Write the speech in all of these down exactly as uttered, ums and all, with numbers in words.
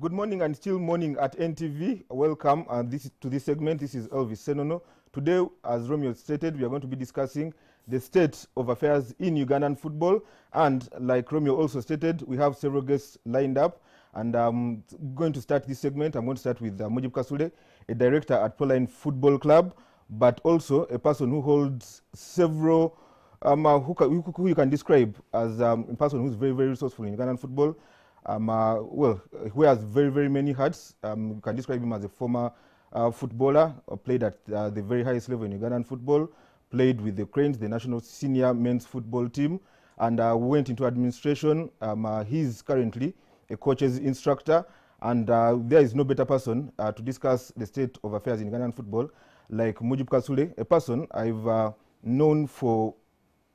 Good morning and still morning at N T V. Welcome and this to this segment. This is Elvis Senono. Today, as Romeo stated, we are going to be discussing the state of affairs in Ugandan football. And like Romeo also stated, we have several guests lined up. And I'm going to start this segment. I'm going to start with uh, Mujib Kasule, a director at Proline Football Club, but also a person who holds several, um, uh, who, can, who you can describe as um, a person who's very, very resourceful in Ugandan football. Um, uh, well, who has very, very many hats. Um, you can describe him as a former uh, footballer, uh, played at uh, the very highest level in Ugandan football, played with the Cranes, the national senior men's football team, and uh, went into administration. Um, uh, he's currently a coach's instructor, and uh, there is no better person uh, to discuss the state of affairs in Ugandan football like Mujib Kasule, a person I've uh, known for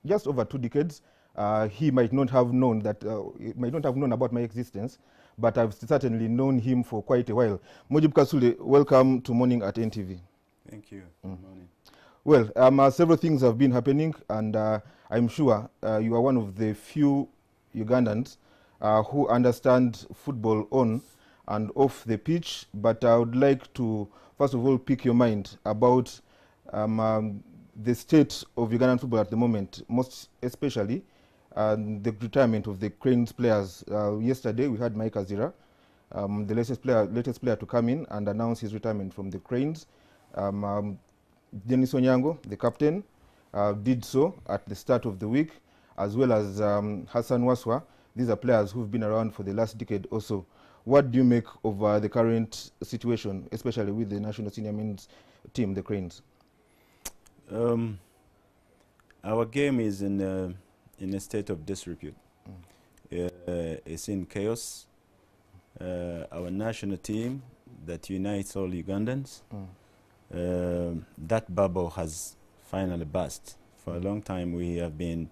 just over two decades. Uh, he might not have known that, uh, he might not have known about my existence, but I've certainly known him for quite a while. Mujib Kasule, welcome to Morning at N T V. Thank you. Mm. Good morning. Well, um, uh, several things have been happening, and uh, I'm sure uh, you are one of the few Ugandans uh, who understand football on and off the pitch. But I would like to, first of all, pick your mind about um, um, the state of Ugandan football at the moment, most especially and the retirement of the Cranes players. Uh, yesterday, we had Mike Azira, um, the latest player, latest player to come in and announce his retirement from the Cranes. Um, um, Denis Onyango, the captain, uh, did so at the start of the week, as well as um, Hassan Waswa. These are players who've been around for the last decade or so. What do you make of uh, the current situation, especially with the national senior men's team, the Cranes? Um, our game is in... Uh in a state of disrepute. Mm. Uh, it's in chaos. Uh, our national team that unites all Ugandans, mm. uh, that bubble has finally burst. For a long time we have been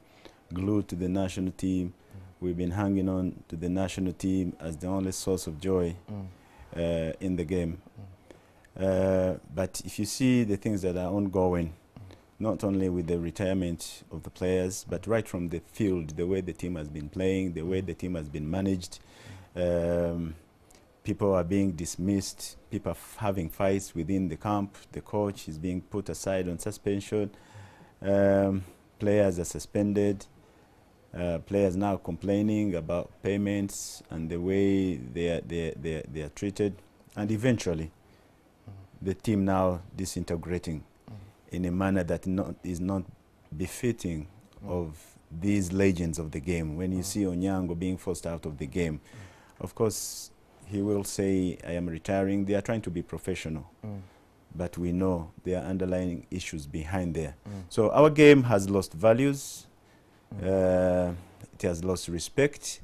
glued to the national team. Mm. We've been hanging on to the national team as the only source of joy mm. uh, in the game. Mm. Uh, but if you see the things that are ongoing, not only with the retirement of the players, but right from the field, the way the team has been playing, the way the team has been managed. Um, people are being dismissed, people are f having fights within the camp, the coach is being put aside on suspension, um, players are suspended, uh, players now complaining about payments and the way they are, they, they, they are treated, and eventually the team now disintegrating in a manner that not, is not befitting mm. of these legends of the game. When you mm. see Onyango being forced out of the game, mm. of course, he will say, I am retiring. They are trying to be professional, mm. but we know there are underlying issues behind there. Mm. So our game has lost values. Mm. Uh, it has lost respect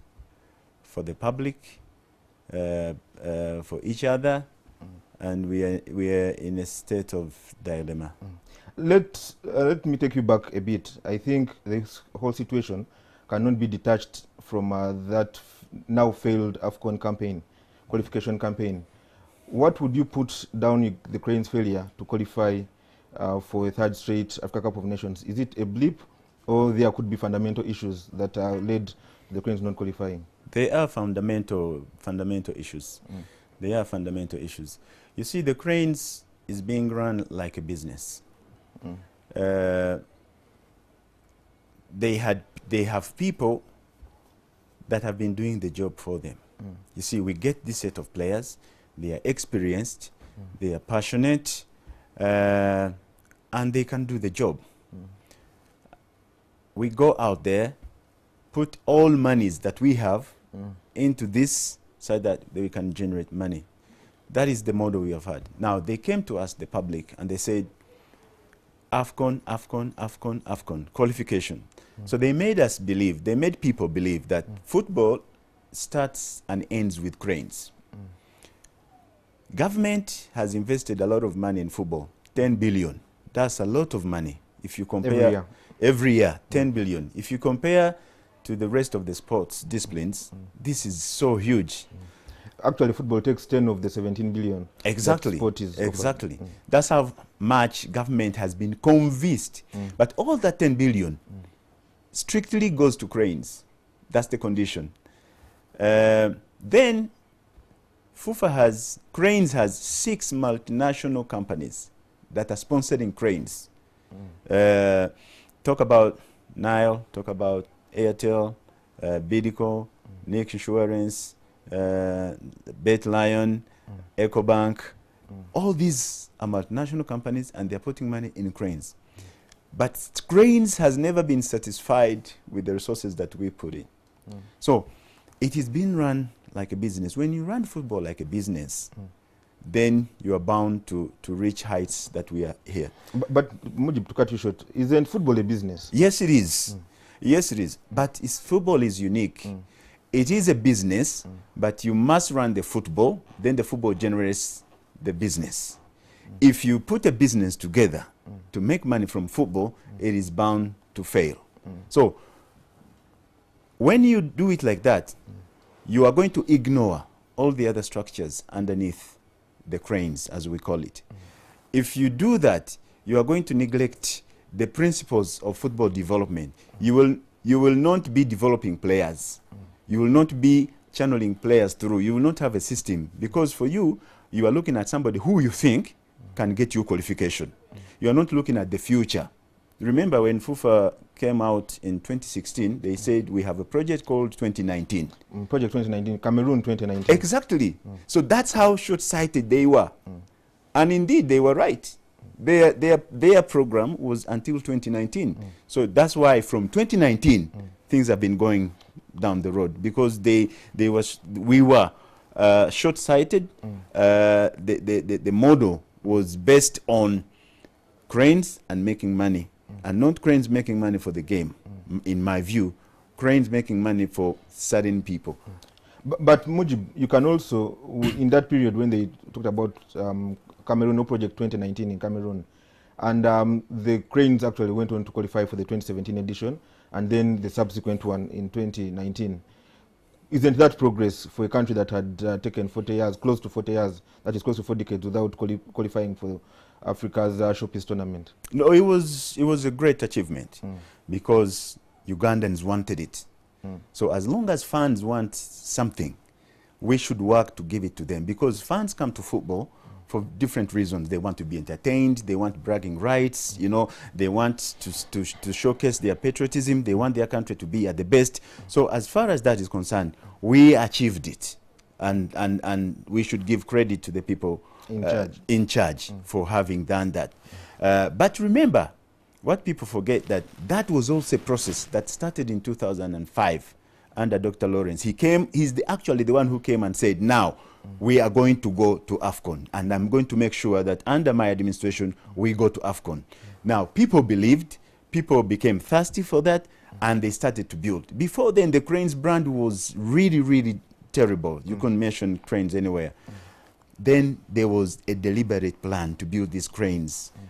for the public, uh, uh, for each other, mm. and we are, we are in a state of dilemma. Mm. Let, uh, let me take you back a bit. I think this whole situation cannot be detached from uh, that f now failed AFCON campaign, qualification campaign. What would you put down the Cranes' failure to qualify uh, for a third straight Africa Cup of Nations? Is it a blip, or there could be fundamental issues that uh, led the Cranes not qualifying? They are fundamental, fundamental issues. Mm. They are fundamental issues. You see, the Cranes is being run like a business. Mm. Uh, they had they have people that have been doing the job for them. Mm. You see, we get this set of players, they are experienced, mm. they are passionate, uh, and they can do the job. Mm. We go out there, put all monies that we have mm. into this so that we can generate money. That is the model we have had. Now, they came to us, the public, and they said, AFCON, AFCON, AFCON, AFCON, qualification. Mm. So they made us believe, they made people believe that mm. football starts and ends with Cranes. Mm. Government has invested a lot of money in football, ten billion. That's a lot of money. If you compare every year, every year mm. ten billion. If you compare to the rest of the sports disciplines, mm. this is so huge. Mm. Actually, football takes ten of the seventeen billion. Exactly. That exactly. Mm. That's how much government has been convinced. Mm. But all that ten billion mm. strictly goes to Cranes. That's the condition. Uh, then FUFA has, Cranes has six multinational companies that are sponsoring Cranes. Mm. Uh, talk about Nile, talk about Airtel, uh, Bidco, mm. N I C Insurance, uh, Bet Lion, mm. EcoBank. Mm. All these are multinational companies and they're putting money in Cranes. Mm. But Cranes has never been satisfied with the resources that we put in. Mm. So it is being run like a business. When you run football like a business, mm. then you are bound to, to reach heights that we are here. But, but Mujib, to cut you short, isn't football a business? Yes, it is. Mm. Yes, it is. But it's, football is unique. Mm. It is a business, mm. but you must run the football. Then the football generates the business. Mm. If you put a business together mm. to make money from football, mm. it is bound to fail. Mm. So when you do it like that, mm. you are going to ignore all the other structures underneath the Cranes, as we call it. Mm. If you do that, you are going to neglect the principles of football development. Mm. You will, you will not be developing players. Mm. You will not be channeling players through. You will not have a system. Because for you, you are looking at somebody who you think mm. can get you qualification. Mm. You are not looking at the future. Remember when FUFA came out in twenty sixteen, they mm. said we have a project called twenty nineteen. Mm, project twenty nineteen, Cameroon twenty nineteen. Exactly. Mm. So that's how short-sighted they were. Mm. And indeed, they were right. Their, their, their program was until twenty nineteen. Mm. So that's why from twenty nineteen, mm. things have been going down the road because they, they was, we were uh, short-sighted. Mm. Uh, the, the, the, the model was based on Cranes and making money. And not Cranes making money for the game, mm. in my view. Cranes making money for certain people. Mm. But, but Mujib, you can also, in that period when they talked about um, Cameroon, no project twenty nineteen in Cameroon, and um, the Cranes actually went on to qualify for the twenty seventeen edition, and then the subsequent one in twenty nineteen. Isn't that progress for a country that had uh, taken forty years, close to forty years, that is close to four decades, without quali qualifying for Africa's uh, showpiece tournament? No, it was, it was a great achievement mm. because Ugandans wanted it. Mm. So as long as fans want something, we should work to give it to them, because fans come to football for different reasons. They want to be entertained, they want bragging rights, you know, they want to, to, to showcase their patriotism, they want their country to be at the best. So as far as that is concerned, we achieved it. And, and, and we should give credit to the people in uh, charge, in charge mm. for having done that. Uh, but remember, what people forget, that that was also a process that started in two thousand five under Doctor Lawrence. He came, he's the, actually the one who came and said, now, we are going to go to AFCON, and I'm going to make sure that under my administration, we go to AFCON. Now, people believed, people became thirsty for that, and they started to build. Before then, the Cranes brand was really, really terrible. You mm. couldn't mention Cranes anywhere. Mm. Then there was a deliberate plan to build these Cranes, mm.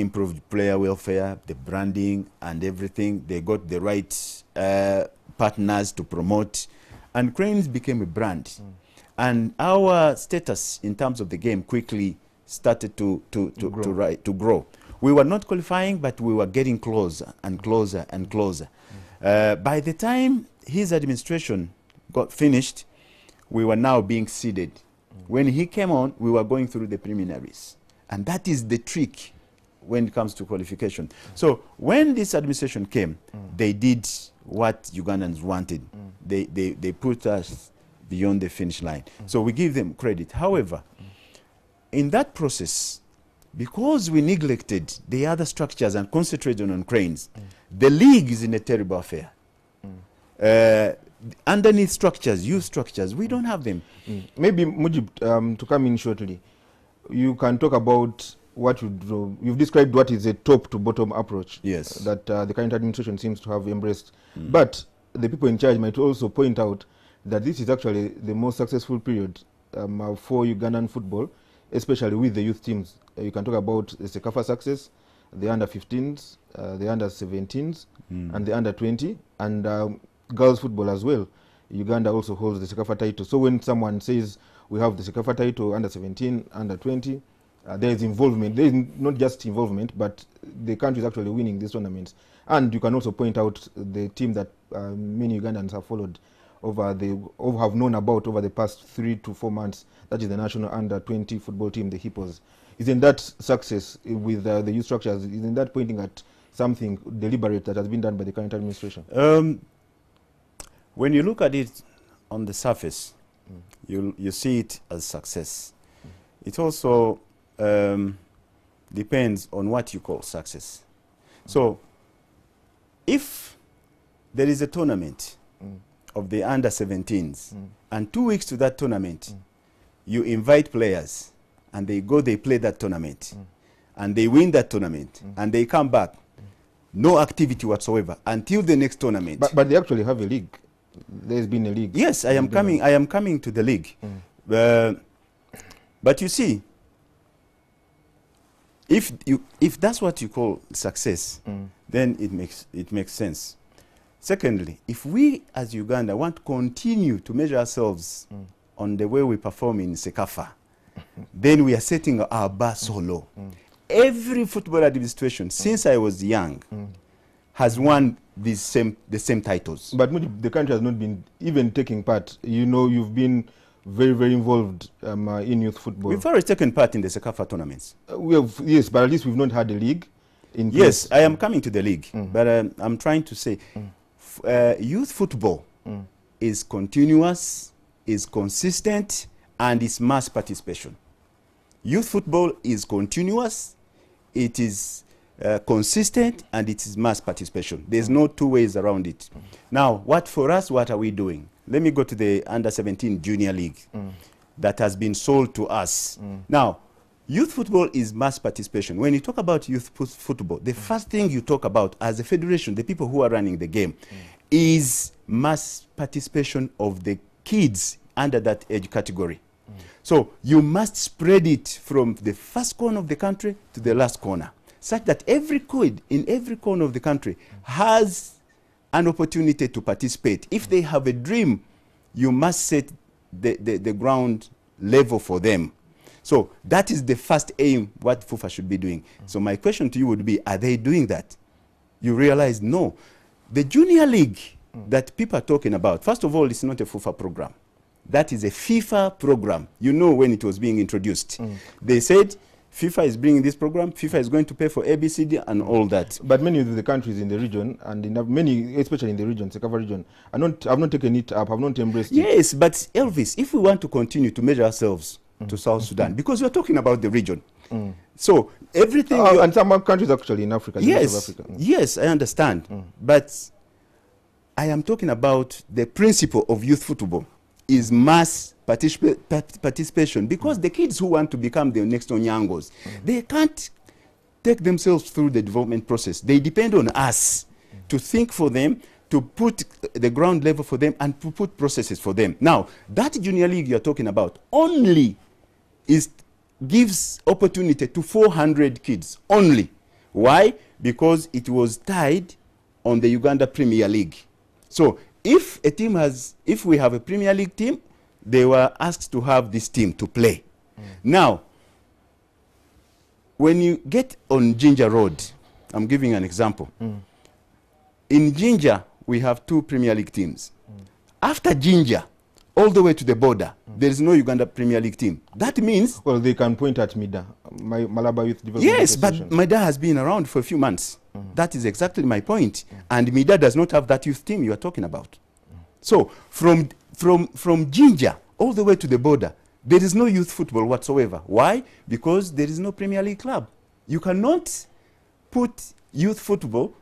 improved player welfare, the branding, and everything. They got the right uh, partners to promote, and Cranes became a brand. Mm. And our status in terms of the game quickly started to, to, to, grow. to, to, to grow. We were not qualifying, but we were getting closer and closer and closer. Mm. Uh, by the time his administration got finished, we were now being seeded. Mm. When he came on, we were going through the preliminaries. And that is the trick when it comes to qualification. Mm. So when this administration came, mm. they did what Ugandans wanted. Mm. They, they, they put us beyond the finish line. Mm. So we give them credit. However, mm. in that process, because we neglected the other structures and concentrated on Cranes, mm. the league is in a terrible affair. Mm. Uh, underneath structures, youth structures, we don't have them. Mm. Maybe, Mujib, um, to come in shortly, you can talk about what you do. You've described what is a top-to-bottom approach, yes, uh, that uh, the current administration seems to have embraced. Mm. But the people in charge might also point out that this is actually the most successful period um, for Ugandan football, especially with the youth teams. Uh, you can talk about the Sekafa success, the under fifteens, uh, the under seventeens, mm. and the under twenty, and um, girls football as well. Uganda also holds the Sekafa title. So when someone says we have the Sekafa title, under seventeen, under twenty, uh, there is involvement. There is not just involvement, but the country is actually winning these tournaments. And you can also point out the team that uh, many Ugandans have followed over the or have known about over the past three to four months. That is the national under twenty football team, the Hippos. Isn't that success with uh, the youth structures? Isn't that pointing at something deliberate that has been done by the current administration? Um, when you look at it on the surface, mm. you you see it as success. Mm. It also um, depends on what you call success. Mm. So, if there is a tournament mm. of the under seventeens, mm. and two weeks to that tournament, mm. you invite players, and they go, they play that tournament, mm. and they win that tournament, mm. and they come back, mm. no activity whatsoever until the next tournament. But, but they actually have a league. There's been a league. Yes, I am coming. I am coming to the league. Mm. Uh, but you see, if you if that's what you call success, mm. then it makes it makes sense. Secondly, if we as Uganda want to continue to measure ourselves mm. on the way we perform in Sekafa, then we are setting our bar so low. Mm. Every football administration mm. since I was young mm. has won the same the same titles. But the country has not been even taking part. You know, you've been very very involved um, uh, in youth football. We've already taken part in the Sekafa tournaments. Uh, we have, yes, but at least we've not had a league. In yes, place. I am coming to the league, mm. but um, I'm trying to say, mm. f uh, youth football mm. is continuous, is consistent, and is mass participation. Youth football is continuous, it is uh, consistent, and it is mass participation. There's no two ways around it. Mm. Now, what for us, what are we doing? Let me go to the under seventeen junior league mm. that has been sold to us. Mm. Now, youth football is mass participation. When you talk about youth football, the mm. first thing you talk about as a federation, the people who are running the game, mm. is mass participation of the kids under that age category. Mm. So you must spread it from the first corner of the country to the last corner, such that every kid in every corner of the country mm. has an opportunity to participate. If mm. they have a dream, you must set the, the, the ground level for them. So that is the first aim what FUFA should be doing. Mm. So my question to you would be, are they doing that? You realize, no. The junior league mm. that people are talking about, first of all, it's not a FUFA program. That is a FIFA program. You know, when it was being introduced, mm. they said FIFA is bringing this program, FIFA is going to pay for A B C D and all that. But many of the countries in the region, and in many, especially in the region, Sekafa region, are not, have not taken it up, have not embraced yes, it. Yes, but Elvis, if we want to continue to measure ourselves mm. to South Sudan, because we are talking about the region, mm. so everything... Uh, and some countries actually in Africa. Yes, in Africa. Mm. yes, I understand. Mm. But I am talking about the principle of youth football. Is mass particip participation, because mm. the kids who want to become the next Onyangos, mm. they can't take themselves through the development process. They depend on us mm. to think for them, to put the ground level for them, and to put processes for them. Now, that junior league you're talking about only is gives opportunity to four hundred kids only. Why? Because it was tied on the Uganda Premier League. So if a team has, if we have a Premier League team, they were asked to have this team to play. Mm. Now, when you get on Jinja Road, I'm giving an example. Mm. In Jinja, we have two Premier League teams. Mm. After Jinja, all the way to the border, mm. there is no Uganda Premier League team. That means... Well, they can point at MIDA, Malaba Youth Development Yes, Association. But MIDA has been around for a few months. Mm. That is exactly my point. Mm. And MIDA does not have that youth team you are talking about. Mm. So from, from, from Jinja all the way to the border, there is no youth football whatsoever. Why? Because there is no Premier League club. You cannot put youth football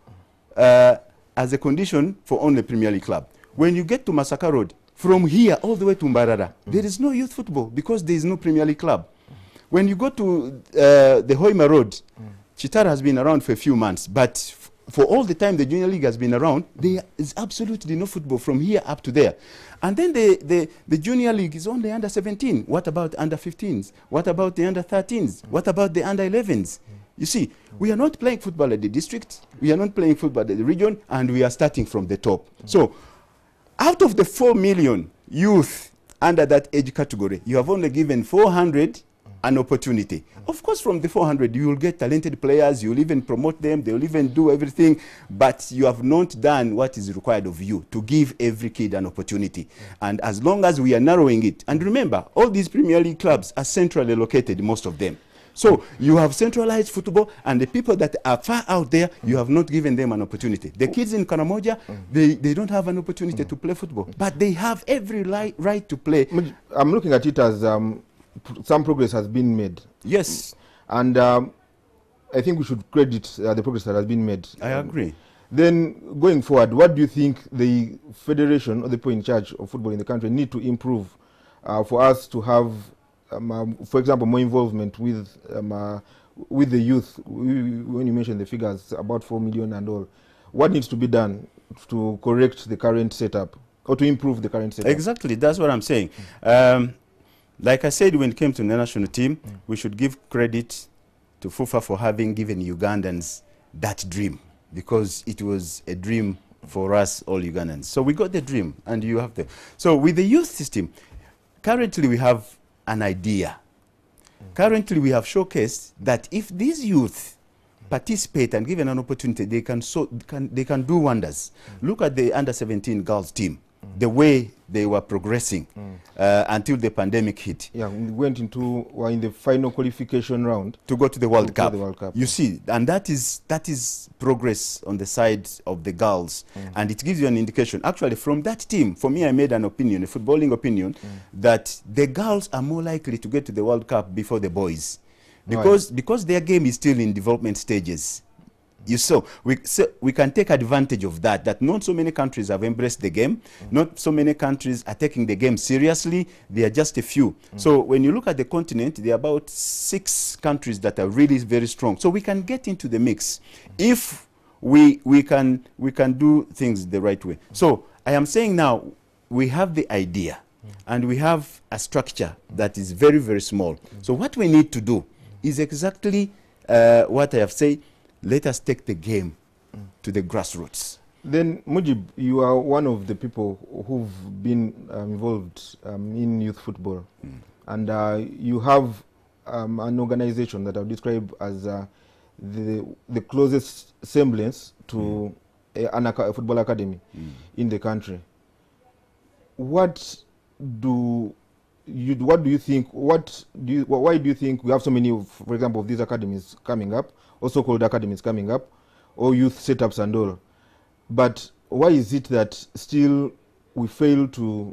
uh, as a condition for only Premier League club. When you get to Masaka Road, from here all the way to Mbarara, mm. there is no youth football because there is no Premier League club. Mm. When you go to uh, the Hoima Road, mm. Chitara has been around for a few months, but f for all the time the junior league has been around, there is absolutely no football from here up to there. And then the, the, the junior league is only under seventeen. What about under fifteens? What about the under thirteens? Mm. What about the under elevens? Mm. You see, mm. we are not playing football at the district, we are not playing football at the region, and we are starting from the top. Mm. So, out of the four million youth under that age category, you have only given four hundred mm. an opportunity. Of course, from the four hundred, you will get talented players, you'll even promote them, they'll even do everything, but you have not done what is required of you to give every kid an opportunity. And as long as we are narrowing it, and remember, all these Premier League clubs are centrally located, most of them. So you have centralized football, and the people that are far out there, you have not given them an opportunity. The kids in Karamoja, they, they don't have an opportunity to play football, but they have every li right to play. I'm looking at it as um, some progress has been made. Yes. And um, I think we should credit uh, the progress that has been made. I agree. Then, going forward, what do you think the federation or the people in charge of football in the country need to improve uh, for us to have... Um, um, for example, more involvement with um, uh, with the youth? We, when you mentioned the figures, about four million and all, what needs to be done to correct the current setup or to improve the current setup? Exactly, that's what I'm saying. Mm. Um, like I said, when it came to the national team, mm. we should give credit to FUFA for having given Ugandans that dream, because it was a dream for us all Ugandans. So we got the dream, and you have the. So with the youth system, currently we have an idea. Mm. Currently, we have showcased that if these youth participate and given an opportunity, they can, so, can, they can do wonders. Mm. Look at the under seventeen girls team, mm. the way they were progressing mm. uh, until the pandemic hit. Yeah, we went into well, in the final qualification round to go to the World, to Cup. To the World Cup. You see, and that is, that is progress on the side of the girls, mm. and it gives you an indication. Actually, from that team, for me, I made an opinion, a footballing opinion, mm. that the girls are more likely to get to the World Cup before the boys, because right. because their game is still in development stages. You saw, we, so we can take advantage of that, that not so many countries have embraced the game. Mm. Not so many countries are taking the game seriously. There are just a few. Mm. So when you look at the continent, there are about six countries that are really very strong. So we can get into the mix mm. if we, we, can, we can do things the right way. Mm. So I am saying now we have the idea mm. and we have a structure that is very, very small. Mm. So what we need to do is exactly uh, what I have said. Let us take the game mm. to the grassroots. Then, Mujib, you are one of the people who've been um, involved um, in youth football. Mm. And uh, you have um, an organization that I would describe as uh, the, the closest semblance to mm. a, an ac a football academy mm. in the country. What do you, what do you think, what do you, why do you think we have so many, of, for example, of these academies coming up? Also called academies coming up, or youth setups and all. But why is it that still we fail to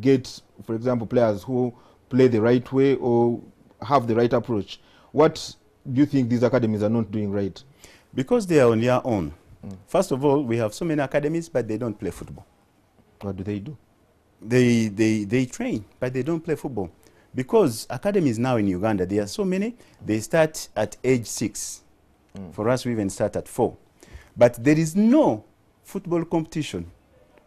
get, for example, players who play the right way or have the right approach? What do you think these academies are not doing right? Because they are on their own. Mm. First of all, we have so many academies, but they don't play football. What do they do? They, they, they train, but they don't play football. Because academies now in Uganda, there are so many, they start at age six. Mm. For us, we even start at four. But there is no football competition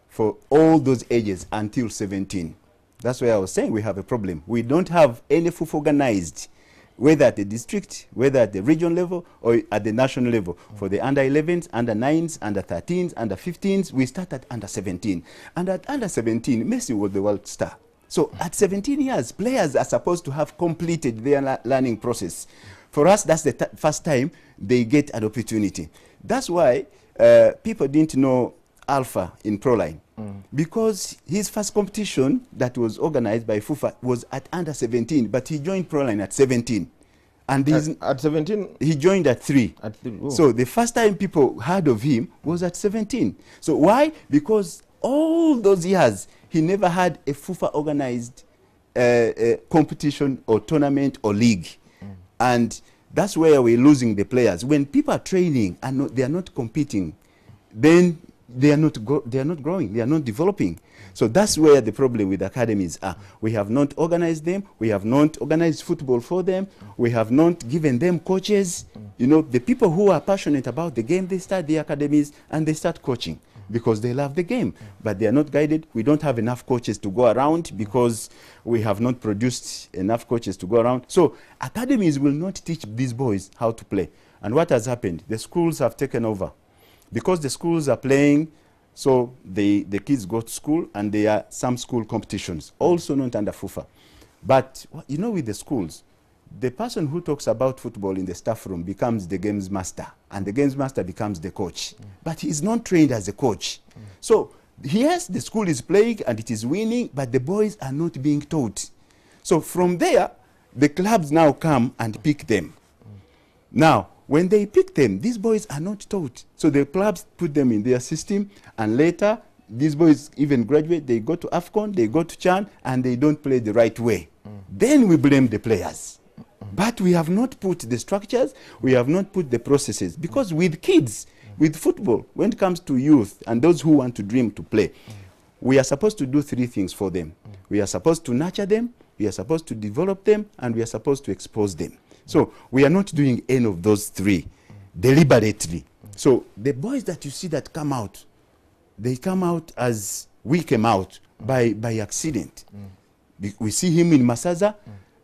for all those ages until seventeen. That's why I was saying we have a problem. We don't have any F U F A organized, whether at the district, whether at the region level, or at the national level. Mm. For the under elevens, under nines, under thirteens, under fifteens, we start at under seventeen. And at under seventeen, Messi was the world star. So at seventeen years, players are supposed to have completed their learning process. For us, that's the first time they get an opportunity. That's why uh, people didn't know Alpha in Proline, mm. because his first competition that was organized by FUFA was at under seventeen, but he joined Proline at seventeen. And at, at seventeen? He joined at three. At three oh. So the first time people heard of him was at seventeen. So why? Because all those years, he never had a FUFA organized uh, uh, competition or tournament or league. Mm. And that's where we're losing the players. When people are training and not, they are not competing, then they are not, they are not growing, they are not developing. So that's where the problem with academies are. We have not organized them, we have not organized football for them, we have not given them coaches. You know, the people who are passionate about the game, they start the academies and they start coaching, because they love the game, but they are not guided. We don't have enough coaches to go around because we have not produced enough coaches to go around. So academies will not teach these boys how to play. And what has happened? The schools have taken over. Because the schools are playing, so they, the kids go to school, and there are some school competitions, also not under FUFA. But, you know, with the schools, the person who talks about football in the staff room becomes the games master, and the games master becomes the coach. Mm. But he is not trained as a coach. Mm. So, yes, the school is playing and it is winning, but the boys are not being taught. So from there, the clubs now come and pick them. Mm. Now, when they pick them, these boys are not taught. So the clubs put them in their system, and later, these boys even graduate, they go to AFCON, they go to CHAN, and they don't play the right way. Mm. Then we blame the players. Mm. But we have not put the structures, we have not put the processes. Because with kids, with football, when it comes to youth and those who want to dream to play, mm. we are supposed to do three things for them. Mm. We are supposed to nurture them, we are supposed to develop them, and we are supposed to expose them. Mm. So we are not doing any of those three mm. deliberately. Mm. So the boys that you see that come out, they come out as we came out mm. by, by accident. Mm. We see him in Masaza, mm.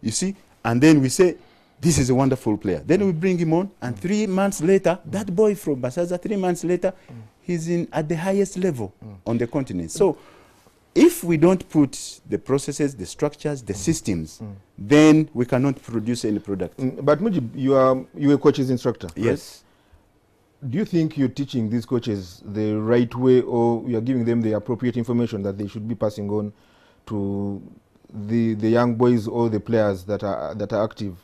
you see, and then we say, this is a wonderful player. Then we bring him on, and three months later, that boy from Masaza, three months later, he's in at the highest level on the continent. So if we don't put the processes, the structures, the systems, then we cannot produce any product. But Mujib, you are you a coach's instructor, right? Yes. Do you think you're teaching these coaches the right way, or you are giving them the appropriate information that they should be passing on to the, the young boys or the players that are, that are active?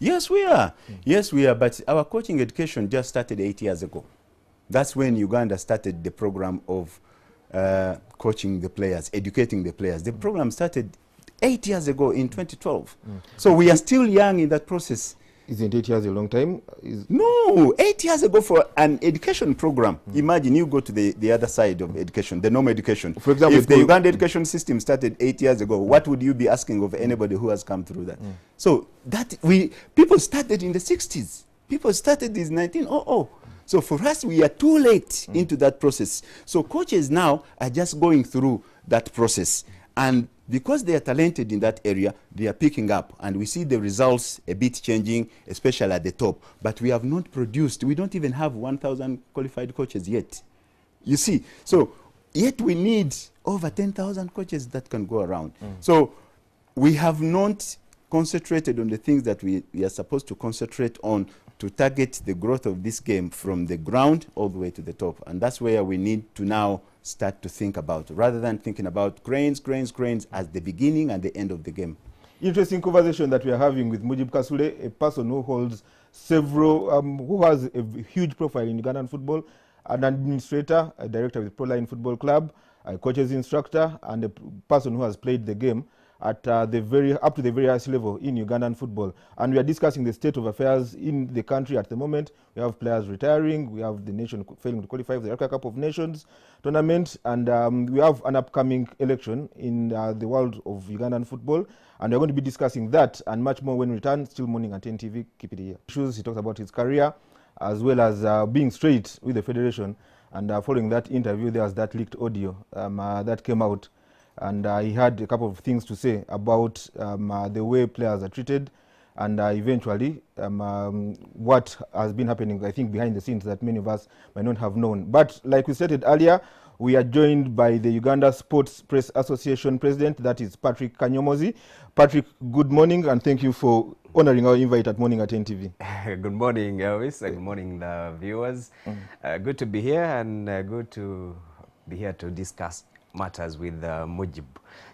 Yes, we are. Mm. Yes, we are. But our coaching education just started eight years ago. That's when Uganda started the program of uh, coaching the players, educating the players. The mm. program started eight years ago in twenty twelve. Mm. So we are still young in that process. Isn't eight years a long time? Is no, eight years ago for an education program. Mm. Imagine you go to the, the other side of education, the normal education. For example, if the Uganda education system started eight years ago, what would you be asking of anybody who has come through that? Mm. So that we people started in the sixties. People started in nineteen hundred. So for us, we are too late mm. into that process. So coaches now are just going through that process. And because they are talented in that area, they are picking up. And we see the results a bit changing, especially at the top. But we have not produced, we don't even have one thousand qualified coaches yet. You see, so yet we need over ten thousand coaches that can go around. Mm. So we have not concentrated on the things that we, we are supposed to concentrate on to target the growth of this game from the ground all the way to the top. And that's where we need to now start to think about, rather than thinking about cranes, cranes, cranes as the beginning and the end of the game. Interesting conversation that we are having with Mujib Kasule, a person who holds several, um, who has a huge profile in Ugandan football, an administrator, a director with Proline Football Club, a coach's instructor, and a person who has played the game at uh, the very, up to the very highest level in Ugandan football. And we are discussing the state of affairs in the country at the moment. We have players retiring, we have the nation failing to qualify for the Africa Cup of Nations tournament, and um, we have an upcoming election in uh, the world of Ugandan football. And we're going to be discussing that and much more when we return. Still Morning at N T V, keep it here. Issues, he talks about his career, as well as uh, being straight with the Federation. And uh, following that interview, there was that leaked audio um, uh, that came out. And uh, he had a couple of things to say about um, uh, the way players are treated and uh, eventually um, um, what has been happening, I think, behind the scenes that many of us might not have known. But like we stated earlier, we are joined by the Uganda Sports Press Association president, that is Patrick Kanyomozi. Patrick, good morning, and thank you for honoring our invite at Morning at N T V. Good morning, Elvis. Good morning, the viewers. Mm. Uh, good to be here, and uh, good to be here to discuss matters with uh, Mujib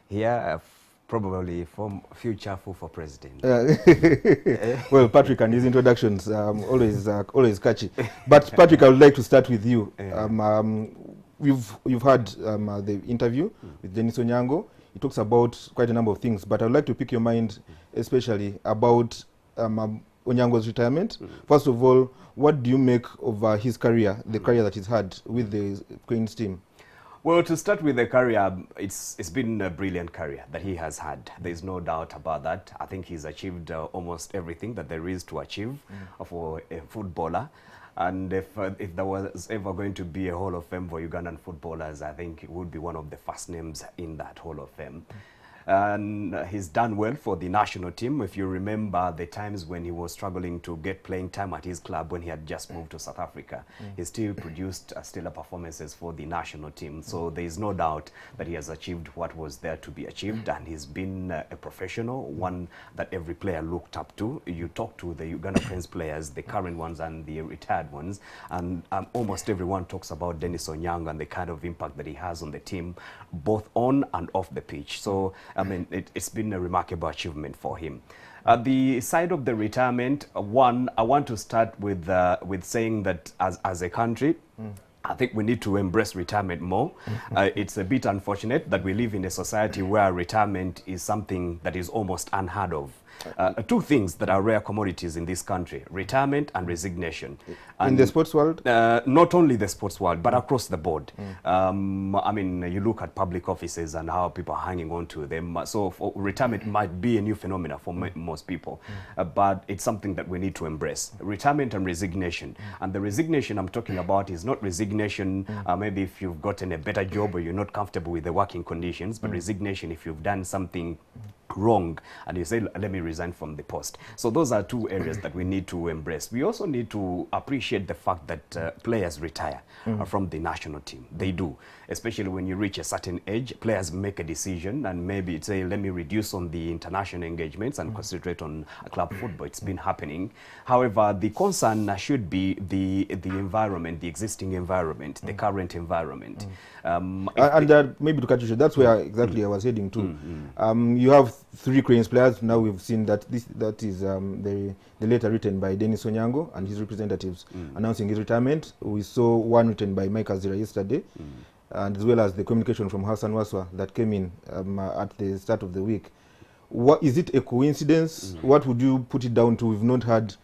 here, uh, probably form future FUFA president. Uh, well, Patrick and his introductions um, always uh, always catchy. But Patrick, I would like to start with you. Um, um, we've you've had um, uh, the interview with Denis Onyango. He talks about quite a number of things, but I would like to pick your mind, especially about um, um, Onyango's retirement. First of all, what do you make of uh, his career, the career that he's had with the Cranes team? Well, to start with the career, it's, it's been a brilliant career that he has had. There's no doubt about that. I think he's achieved uh, almost everything that there is to achieve mm. for a footballer. And if, uh, if there was ever going to be a Hall of Fame for Ugandan footballers, I think it would be one of the first names in that Hall of Fame. Mm. and he's done well for the national team. If you remember the times when he was struggling to get playing time at his club when he had just moved to South Africa, mm. he still produced uh, stellar performances for the national team. So there is no doubt that he has achieved what was there to be achieved, and he's been uh, a professional, one that every player looked up to. You talk to the Uganda Cranes players, the current ones and the retired ones, and um, almost everyone talks about Denis Onyango and the kind of impact that he has on the team, both on and off the pitch. So, I mean, it, it's been a remarkable achievement for him. At the side of the retirement, one, I want to start with, uh, with saying that as, as a country, mm. I think we need to embrace retirement more. Uh, it's a bit unfortunate that we live in a society where retirement is something that is almost unheard of. Uh, two things that are rare commodities in this country, retirement and resignation. And in the sports world? Uh, not only the sports world, but across the board. Mm. Um, I mean, you look at public offices and how people are hanging on to them. So for retirement might be a new phenomena for m most people, uh, but it's something that we need to embrace. Retirement and resignation. And the resignation I'm talking about is not resignation, uh, maybe if you've gotten a better job or you're not comfortable with the working conditions, but resignation if you've done something wrong and you say, let me resign from the post. So those are two areas that we need to embrace. We also need to appreciate the fact that uh, players retire mm. from the national team. They do, especially when you reach a certain age. Players make a decision and maybe say, let me reduce on the international engagements and mm. concentrate on club football. It's been happening. However, the concern should be the the environment, the existing environment, mm. the current environment. Mm. Um, uh, and uh, maybe to cut you short, that's where mm. exactly mm. I was heading to. Mm. Um, you have three Cranes players. Now we've seen that this that is um, the, the letter written by Denis Onyango and his representatives mm. announcing his retirement. We saw one written by Mike Azira yesterday, mm. and as well as the communication from Hassan Waswa that came in um, uh, at the start of the week. What is it a coincidence? Mm. What would you put it down to? We've not had,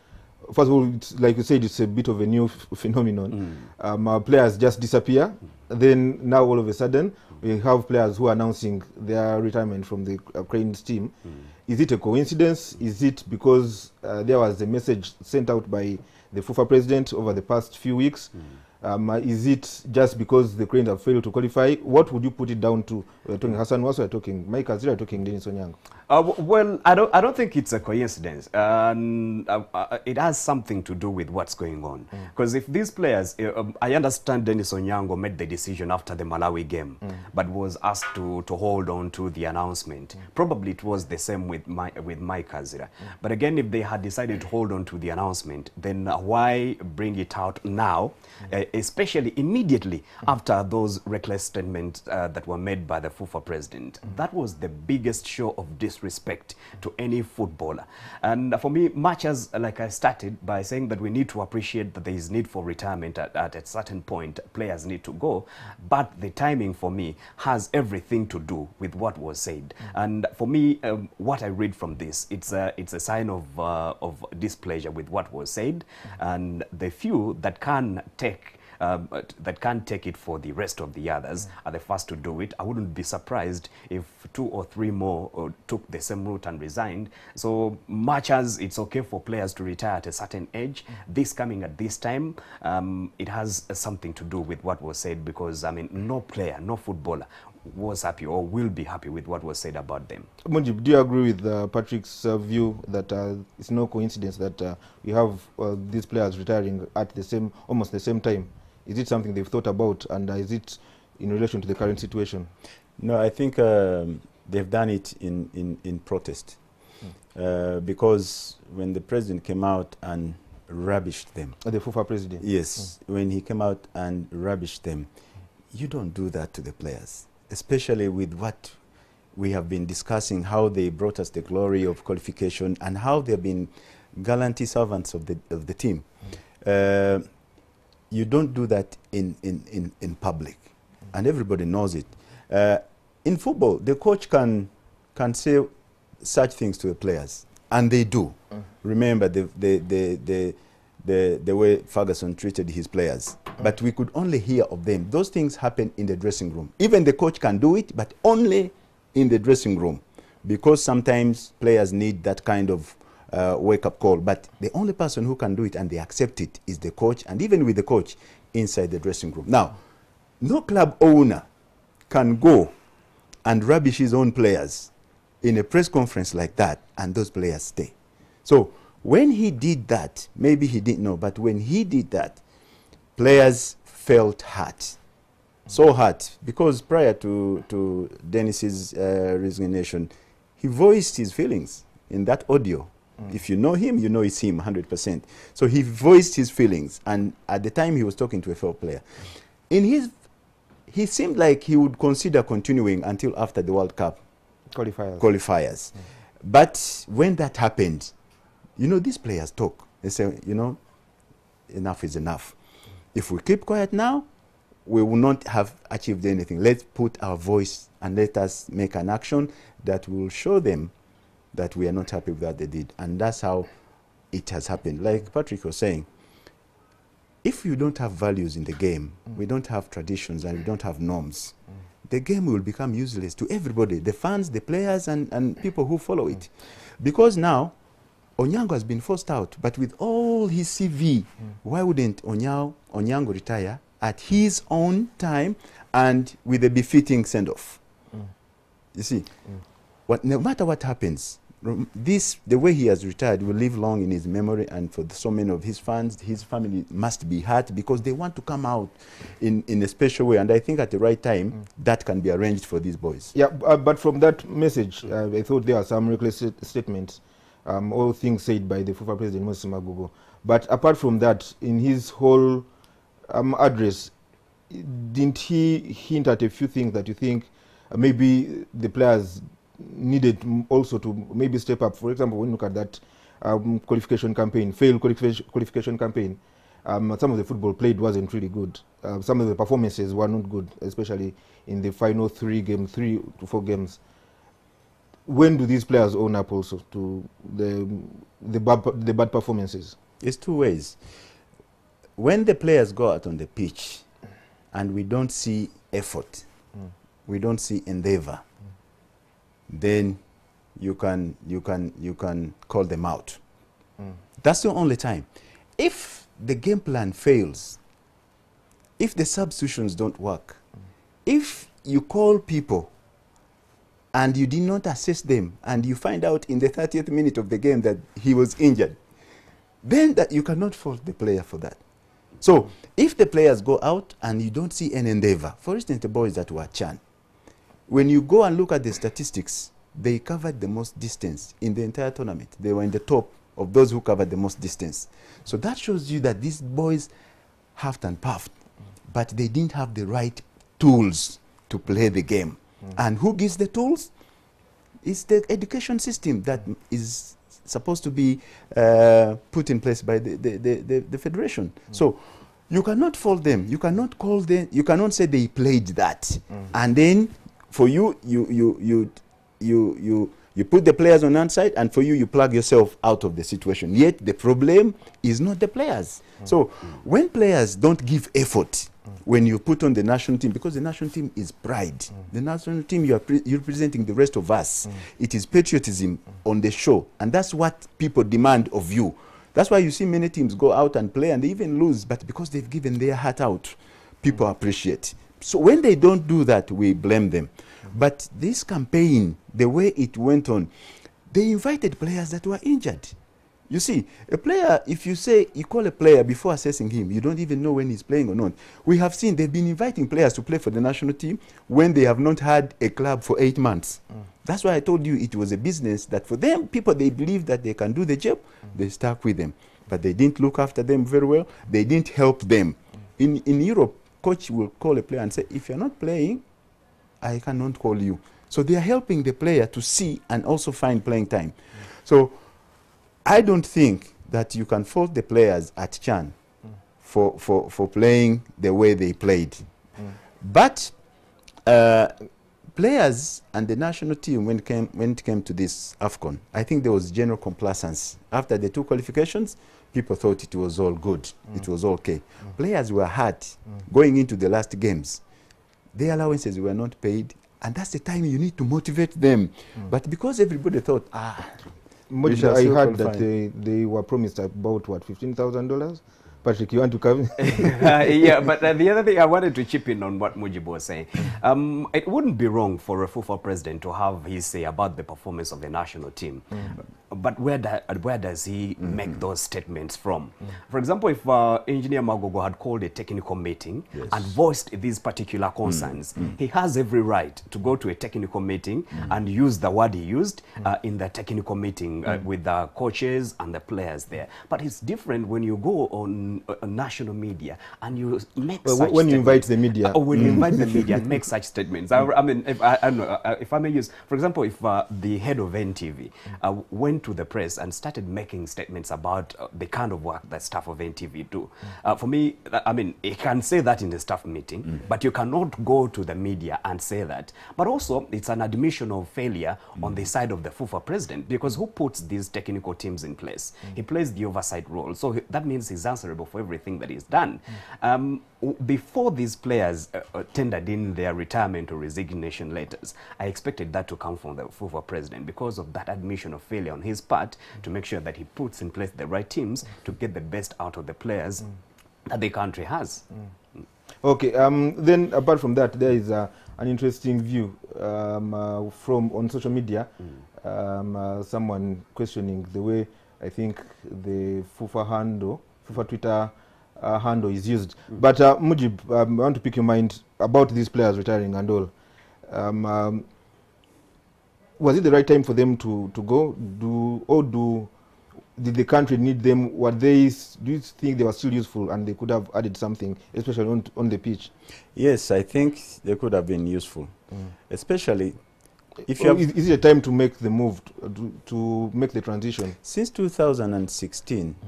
first of all, it's, like you said, it's a bit of a new f phenomenon. Mm. Um, our players just disappear. Mm. Then now all of a sudden, we have players who are announcing their retirement from the uh, Cranes team. Mm. Is it a coincidence? Mm. Is it because uh, there was a message sent out by the FUFA president over the past few weeks? Mm. Um, uh, is it just because the Cranes have failed to qualify? What would you put it down to? We're talking Hassan Waswa, we're talking Mike Azira, we're talking Denis Onyango. Uh, well, I don't, I don't think it's a coincidence. Um, uh, uh, it has something to do with what's going on. Because mm. if these players, uh, um, I understand Denis Onyango made the decision after the Malawi game, mm. but was asked to, to hold on to the announcement. Mm. Probably it was the same with, my, with Mike Azira. Mm. But again, if they had decided to hold on to the announcement, then why bring it out now, mm. uh, especially immediately mm. after those reckless statements uh, that were made by the FUFA president? Mm. That was the biggest show of disrespect. Respect to any footballer. And for me, much as like I started by saying that we need to appreciate that there is need for retirement at, at a certain point, players need to go, but the timing for me has everything to do with what was said. And for me, um, what I read from this, it's a, it's a sign of, uh, of displeasure with what was said, and the few that can take Uh, that can't take it for the rest of the others mm. are the first to do it. I wouldn't be surprised if two or three more uh, took the same route and resigned. So much as it's okay for players to retire at a certain age, mm. this coming at this time, um, it has uh, something to do with what was said, because, I mean, no player, no footballer was happy or will be happy with what was said about them. Mujib, do you agree with uh, Patrick's uh, view that uh, it's no coincidence that uh, we have uh, these players retiring at the same, almost the same time? Is it something they've thought about, and uh, is it in relation to the current situation? No, I think um, they've done it in, in, in protest. Mm. Uh, because when the president came out and rubbished them. Oh, the FUFA president? Yes. Mm. When he came out and rubbished them, you don't do that to the players, especially with what we have been discussing, how they brought us the glory of qualification and how they've been gallant servants of the, of the team. Mm. Uh, You don't do that in, in, in, in public, mm. and everybody knows it. Uh, in football, the coach can, can say such things to the players, and they do. Mm. Remember the, the, the, the, the, the way Ferguson treated his players, mm. but we could only hear of them. Those things happen in the dressing room. Even the coach can do it, but only in the dressing room, because sometimes players need that kind of Uh, wake-up call, but the only person who can do it and they accept it is the coach, and even with the coach inside the dressing room. Now, no club owner can go and rubbish his own players in a press conference like that and those players stay. So when he did that, maybe he didn't know, but when he did that, players felt hurt. So hurt, because prior to, to Denis's uh, resignation, he voiced his feelings in that audio. Mm. If you know him, you know it's him one hundred percent. So he voiced his feelings, and at the time he was talking to a fellow player. In his, he seemed like he would consider continuing until after the World Cup qualifiers. qualifiers. Mm. But when that happened, you know, these players talk. They say, you know, enough is enough. If we keep quiet now, we will not have achieved anything. Let's put our voice and let us make an action that will show them that we are not happy with what they did. And that's how it has happened. Like Patrick was saying, if you don't have values in the game, mm. we don't have traditions and we don't have norms, mm. the game will become useless to everybody, the fans, the players, and, and people who follow mm. it. Because now, Onyango has been forced out, but with all his C V, mm. why wouldn't Onyango, Onyango retire at his own time and with a befitting send-off? Mm. You see, mm. what, no matter what happens, this, the way he has retired will live long in his memory, and for the, so many of his fans, his family must be hurt because they want to come out in, in a special way. And I think at the right time, mm. that can be arranged for these boys. Yeah, uh, but from that message, uh, I thought there are some reckless statements. Um, all things said by the FUFA president, Moses Magogo. But apart from that, in his whole um, address, didn't he hint at a few things that you think uh, maybe the players needed also to maybe step up? For example, when you look at that um, qualification campaign, failed qualification, qualification campaign, um, some of the football played wasn't really good. Uh, some of the performances were not good, especially in the final three games, three to four games. When do these players own up also to the, the, bad, the bad performances? It's two ways. When the players go out on the pitch and we don't see effort, mm. we don't see endeavor, mm. then you can, you, can, you can call them out. Mm. That's the only time. If the game plan fails, if the substitutions don't work, mm. if you call people and you did not assess them, and you find out in the thirtieth minute of the game that he was injured, then that you cannot fault the player for that. So if the players go out and you don't see an endeavor, for instance, the boys that were CHAN, when you go and look at the statistics, they covered the most distance in the entire tournament. They were in the top of those who covered the most distance. So that shows you that these boys huffed and puffed, but they didn't have the right tools to play the game. Mm. And who gives the tools? It's the education system that mm. is supposed to be uh, put in place by the, the, the, the, the federation. Mm. So you cannot fault them. You cannot call them. You cannot say they played that. Mm. And then for you, you, you, you, you, you, you put the players on one side, and for you, you plug yourself out of the situation. Yet the problem is not the players. Mm. So mm. when players don't give effort, when you put on the national team, because the national team is pride. Mm. The national team, you are pre you're representing the rest of us. Mm. It is patriotism mm. on the show. And that's what people demand of you. That's why you see many teams go out and play and they even lose. But because they've given their heart out, people mm. appreciate. So when they don't do that, we blame them. Mm. But this campaign, the way it went on, they invited players that were injured. You see, a player, if you say, you call a player before assessing him, you don't even know when he's playing or not. We have seen they've been inviting players to play for the national team when they have not had a club for eight months. Mm. That's why I told you it was a business that for them, people, they believe that they can do the job, mm. they stuck with them. But they didn't look after them very well. They didn't help them. Mm. In, in Europe, coach will call a player and say, if you're not playing, I cannot call you. So they are helping the player to see and also find playing time. Mm. So I don't think that you can fault the players at CHAN mm. for, for, for playing the way they played. Mm. But uh, players and the national team, when it, came, when it came to this AFCON, I think there was general complacence. After the two qualifications, people thought it was all good. Mm. It was okay. Mm. Players were hurt mm. going into the last games. Their allowances were not paid, and that's the time you need to motivate them. Mm. But because everybody thought, ah, Much I heard that they, they were promised about, what, fifteen thousand dollars Patrick, you want to come? uh, yeah, but uh, the other thing, I wanted to chip in on what Mujib was saying. Um, it wouldn't be wrong for a FUFA president to have his say about the performance of the national team. Mm. But where, do, where does he mm. make those statements from? Mm. For example, if uh, Engineer Magogo had called a technical meeting yes. and voiced these particular concerns, mm. Mm. he has every right to go to a technical meeting mm. and use the word he used mm. uh, in the technical meeting mm. uh, with the coaches and the players there. But it's different when you go on national media and you make well, such when you invite the media or when mm. you invite the media and make such statements. I, I mean, if I, I don't know, uh, if I may use, for example, if uh, the head of N T V uh, went to the press and started making statements about uh, the kind of work that staff of N T V do, uh, for me, I mean, he can say that in the staff meeting, mm. but you cannot go to the media and say that. But also, it's an admission of failure mm. on the side of the FUFA president, because who puts these technical teams in place? Mm. He plays the oversight role, so that means he's answerable for everything that is done. Mm. Um, before these players uh, tendered in their retirement or resignation letters, I expected that to come from the FUFA president because of that admission of failure on his part to make sure that he puts in place the right teams to get the best out of the players mm. that the country has. Mm. Okay, um, then apart from that, there is uh, an interesting view um, uh, from on social media, mm. um, uh, someone questioning the way I think the FUFA handle FUFA Twitter uh, handle is used. Mm. But uh, Mujib, um, I want to pick your mind about these players retiring and all. Um, um, was it the right time for them to, to go? Do or do did the country need them? Were they? Do you think they were still useful and they could have added something, especially on on the pitch? Yes, I think they could have been useful, mm. especially. If you is, is it a time to make the move to, to make the transition? Since two thousand sixteen. Mm.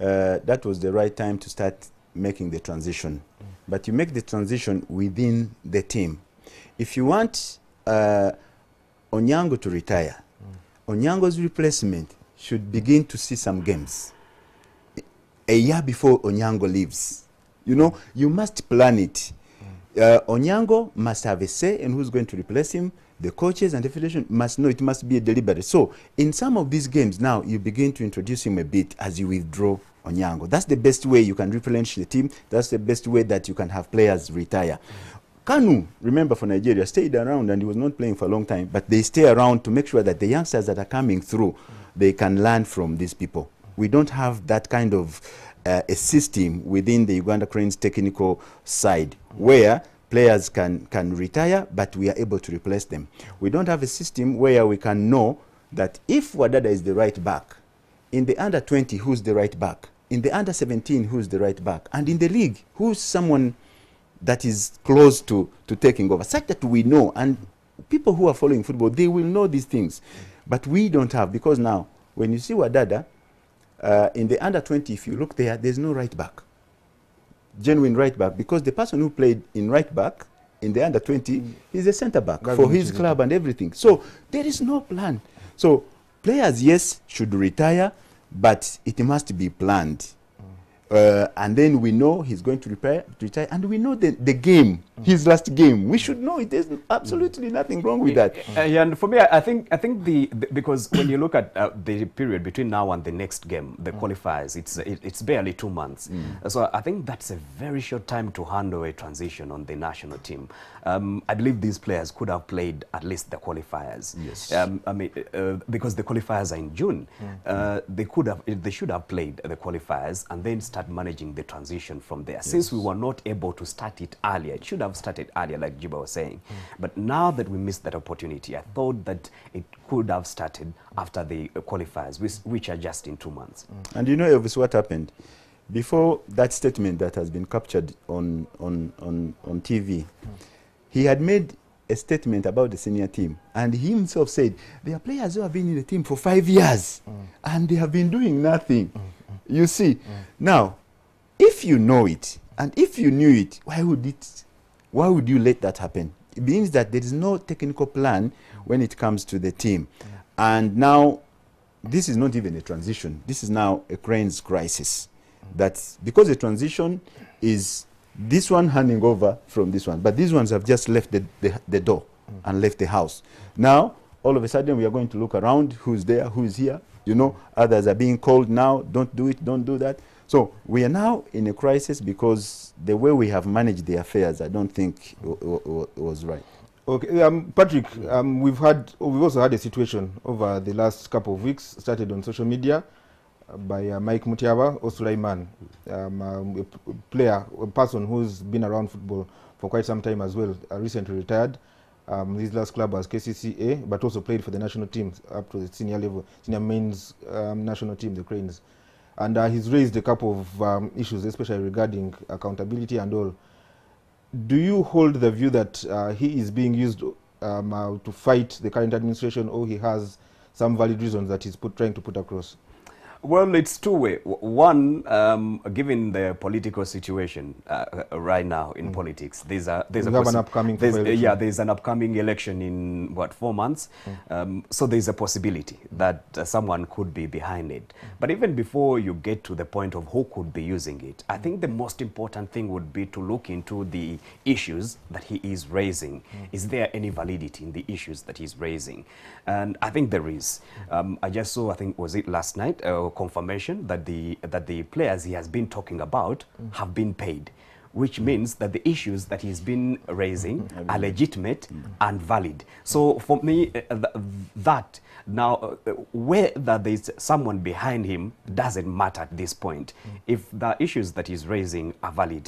Uh, that was the right time to start making the transition. Mm. But you make the transition within the team. If you want uh, Onyango to retire, mm. Onyango's replacement should begin to see some games a year before Onyango leaves. You know, you must plan it. Mm. Uh, Onyango must have a say in who's going to replace him. The coaches and the federation must know. It must be deliberate. So in some of these games now, you begin to introduce him a bit as you withdraw Onyango. That's the best way you can replenish the team. That's the best way that you can have players retire. Kanu, remember, for Nigeria, stayed around and he was not playing for a long time, but they stay around to make sure that the youngsters that are coming through, they can learn from these people. We don't have that kind of uh, a system within the Uganda Cranes technical side where players can, can retire, but we are able to replace them. We don't have a system where we can know that if Wadada is the right back, in the under twenty, who's the right back? In the under seventeen, who's the right back? And in the league, who's someone that is close to, to taking over? Such that we know, and people who are following football, they will know these things. But we don't have, because now, when you see Wadada, uh, in the under twenty, if you look there, there's no right back. Genuine right back, because the person who played in right back in the under twenty mm. is a center back that for his club and everything. So there is no plan. So players, yes, should retire, but it must be planned. Mm. Uh, and then we know he's going to repair, retire, and we know the, the game, mm. his last game. We should know it. There's absolutely mm. nothing wrong with that. Uh, yeah, and for me, I think I think the, the because when you look at uh, the period between now and the next game, the mm. qualifiers, it's it, it's barely two months. Mm. So I think that's a very short time to handle a transition on the national team. Um, I believe these players could have played at least the qualifiers. Yes. Um, I mean, uh, because the qualifiers are in June, mm. uh, they could have, they should have played the qualifiers and then start managing the transition from there. Yes. Since we were not able to start it earlier, it should have started earlier, like Jiba was saying. Mm. But now that we missed that opportunity, I thought that it could have started after the uh, qualifiers, which, which are just in two months. Mm. And you know, Elvis, what happened? Before that statement that has been captured on, on, on, on T V, mm. he had made a statement about the senior team, and he himself said, there are players who have been in the team for five years, mm. and they have been doing nothing. Mm. You see, mm. now, if you know it, and if you knew it, why would it, why would you let that happen? It means that there is no technical plan when it comes to the team. Mm. And now, this is not even a transition. This is now a Cranes crisis. Mm. That's because the transition is this one handing over from this one. But these ones have just left the, the, the door mm. and left the house. Now, all of a sudden we are going to look around, who's there, who's here, you know, others are being called now, don't do it, don't do that. So we are now in a crisis because the way we have managed the affairs, I don't think w w was right. Okay, um, Patrick, um, we've had, we've also had a situation over the last couple of weeks, started on social media uh, by uh, Mike Mutyaba Osulaiman, um, um, a player, a person who's been around football for quite some time as well, uh, recently retired. Um, his last club was K C C A, but also played for the national team up to the senior level, senior men's um, national team, the Cranes. And uh, he's raised a couple of um, issues, especially regarding accountability and all. Do you hold the view that uh, he is being used um, uh, to fight the current administration, or he has some valid reasons that he's put, trying to put across? Well, it's two-way. One, um, given the political situation uh, uh, right now in mm. politics, there's a there's we a have an upcoming there's, uh, yeah there's an upcoming election in what four months, mm. um, so there's a possibility that uh, someone could be behind it. Mm. But even before you get to the point of who could be using it, I think the most important thing would be to look into the issues that he is raising. Mm. Is there any validity in the issues that he's raising? And I think there is. Um, I just saw, I think was it last night. Uh, confirmation that the that the players he has been talking about mm. have been paid, which mm. means that the issues that he's been raising mm. are legitimate mm. and valid. So for me, uh, th that now uh, whether there's someone behind him doesn't matter at this point. Mm. If the issues that he's raising are valid,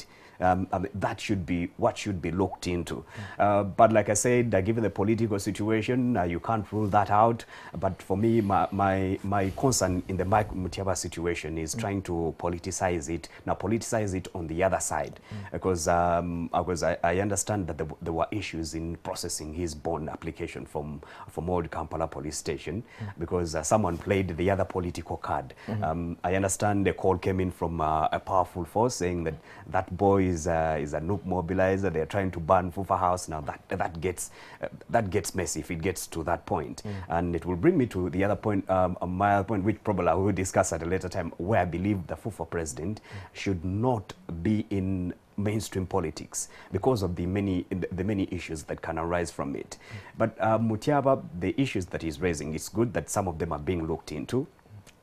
Um, I mean, that should be what should be looked into. Mm. Uh, but like I said, uh, given the political situation, uh, you can't rule that out. But for me, my my, my concern in the Mike Mutyaba situation is mm. trying to politicize it. Now, politicize it on the other side. Mm. Because, um, because I, I understand that there, there were issues in processing his bond application from, from Old Kampala Police Station mm. because uh, someone played the other political card. Mm. Um, I understand the call came in from uh, a powerful force saying that that boy is uh, is a noob mobilizer. They are trying to ban FUFA House. Now that that gets uh, that gets messy if it gets to that point, mm. and it will bring me to the other point, um, a mile point, which probably I will discuss at a later time, where I believe the FUFA president mm. should not be in mainstream politics because of the many the many issues that can arise from it. Mm. But uh, Mutyaba, the issues that he's raising, it's good that some of them are being looked into.